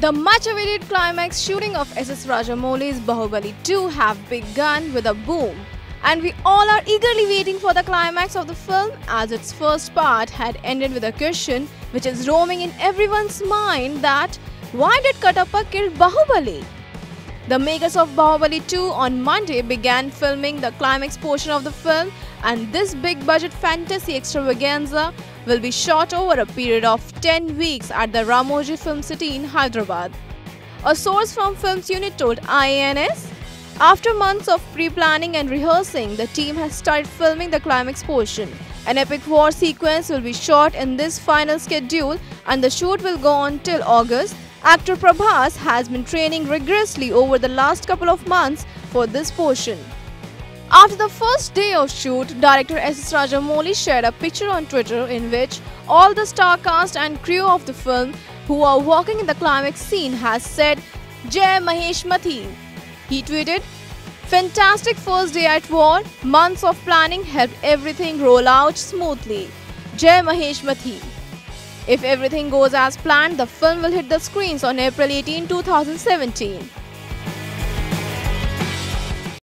The much-awaited climax shooting of SS Rajamouli's Baahubali 2 have begun with a boom, and we all are eagerly waiting for the climax of the film, as its first part had ended with a question which is roaming in everyone's mind, that why did Kattappa kill Baahubali? The makers of Baahubali 2 on Monday began filming the climax portion of the film, and this big-budget fantasy extravaganza will be shot over a period of 10 weeks at the Ramoji Film City in Hyderabad. A source from Films Unit told IANS, "After months of pre-planning and rehearsing, the team has started filming the climax portion. An epic war sequence will be shot in this final schedule, and the shoot will go on till August. Actor Prabhas has been training rigorously over the last couple of months for this portion." After the first day of shoot, director SS Rajamouli shared a picture on Twitter in which all the star cast and crew of the film who are walking in the climax scene has said, "Jai Mahesh Mathi." He tweeted, "Fantastic first day at war. Months of planning helped everything roll out smoothly. Jai Mahesh Mathi." If everything goes as planned, the film will hit the screens on April 18, 2017.